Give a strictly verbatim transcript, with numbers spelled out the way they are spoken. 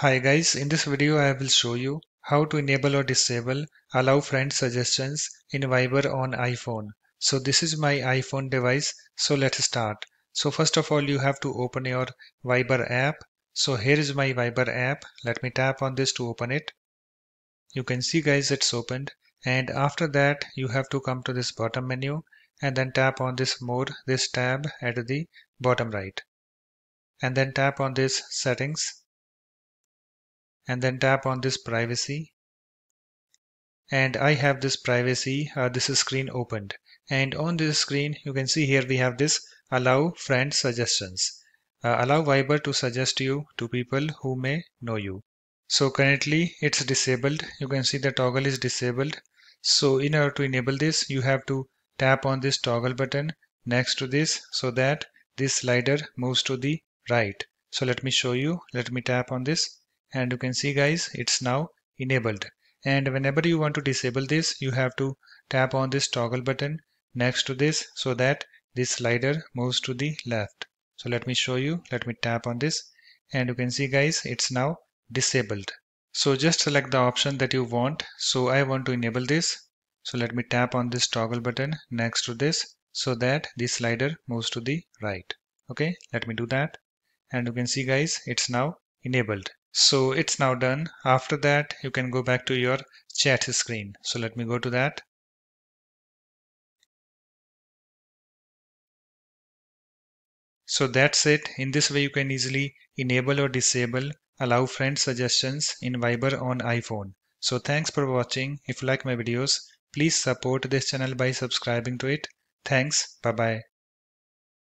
Hi guys, in this video I will show you how to enable or disable allow friend suggestions in Viber on iPhone. So this is my iPhone device, so let's start. So first of all you have to open your Viber app. So here is my Viber app, let me tap on this to open it. You can see guys it's opened, and after that you have to come to this bottom menu and then tap on this more, this tab at the bottom right. And then tap on this settings. And then tap on this privacy, and I have this privacy uh, this is screen opened, and on this screen you can see here we have this allow friend suggestions, uh, allow Viber to suggest you to people who may know you. So currently it's disabled, you can see the toggle is disabled. So in order to enable this you have to tap on this toggle button next to this so that this slider moves to the right. So let me show you, let me tap on this. And you can see guys it's now enabled, and whenever you want to disable this you have to tap on this toggle button next to this so that this slider moves to the left. So let me show you, let me tap on this, and you can see guys it's now disabled. So just select the option that you want. So I want to enable this, so let me tap on this toggle button next to this so that the slider moves to the right. Okay, let me do that, and you can see guys it's now enabled. So it's now done. After that you can go back to your chat screen. So let me go to that. So that's it. In this way you can easily enable or disable allow friend suggestions in Viber on iPhone. So thanks for watching. If you like my videos, please support this channel by subscribing to it. Thanks. Bye bye.